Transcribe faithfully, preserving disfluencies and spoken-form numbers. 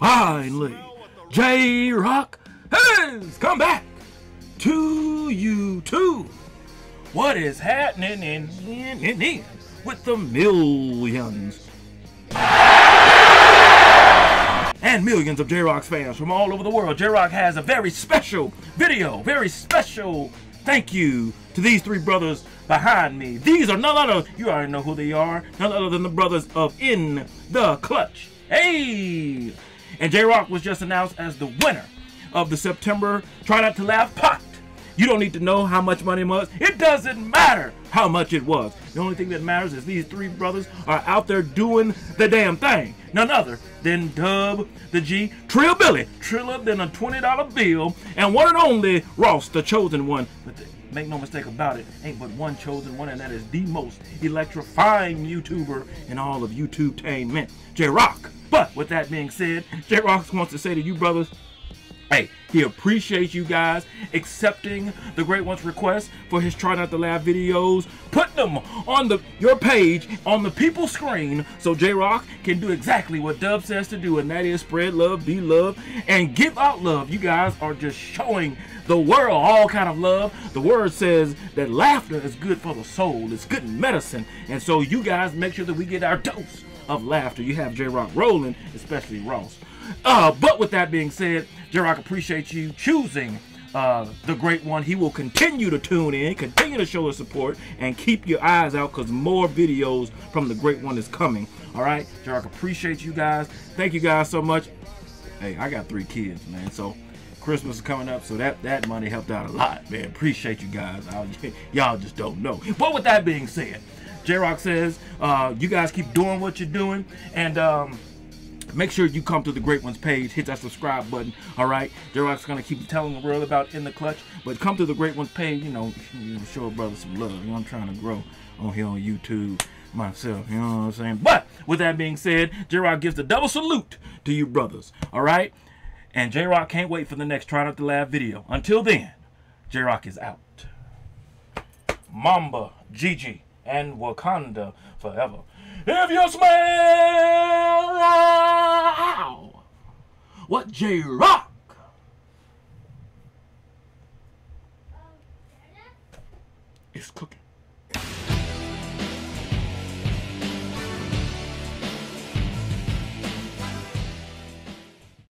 Finally, J-Rocc has come back to you too. What is happening in, in, in, in with the millions and millions of J-Rocc's fans from all over the world? J-Rocc has a very special video, very special thank you to these three brothers behind me. These are none other, you already know who they are, none other than the brothers of In The Clutch. Hey! And J-Rocc was just announced as the winner of the September Try Not To Laugh pot. You don't need to know how much money it was. It doesn't matter how much it was. The only thing that matters is these three brothers are out there doing the damn thing. None other than Dub the G Trill Billy, triller than a twenty dollar bill, and one and only Ross the Chosen One. But the, make no mistake about it, ain't but one chosen one, and that is the most electrifying YouTuber in all of YouTube-tainment, J-Rocc. But with that being said, J-Rocc wants to say to you brothers, hey, he appreciates you guys accepting the Great One's request for his Try Not To Laugh videos. Put them on the your page, on the people's screen, so J-Rocc can do exactly what Dub says to do, and that is spread love, be love, and give out love. You guys are just showing the world all kind of love. The word says that laughter is good for the soul. It's good medicine. And so you guys make sure that we get our dose of laughter. You have J-Rocc rolling, especially Ross. Uh, but with that being said, J-Rocc appreciates you choosing uh, the Great One. He will continue to tune in, continue to show his support, and keep your eyes out because more videos from the Great One is coming. All right, J-Rocc appreciates you guys. Thank you guys so much. Hey, I got three kids, man, so Christmas is coming up, so that that money helped out a lot, man. Appreciate you guys. Y'all just don't know. But with that being said, J-Rocc says uh, you guys keep doing what you're doing, and um, make sure you come to the Great One's page, hit that subscribe button, all right? J-Rocc's gonna keep telling the world about In The Clutch, but come to the Great One's page, you know, show a brother some love. You know, I'm trying to grow on here on YouTube myself, you know what I'm saying? But with that being said, J-Rocc gives a double salute to you brothers, all right? And J-Rocc can't wait for the next Try Not To Laugh video. Until then, J-Rocc is out. Mamba, Gigi, and Wakanda forever. If you smell ow, what J-Rocc is cooking.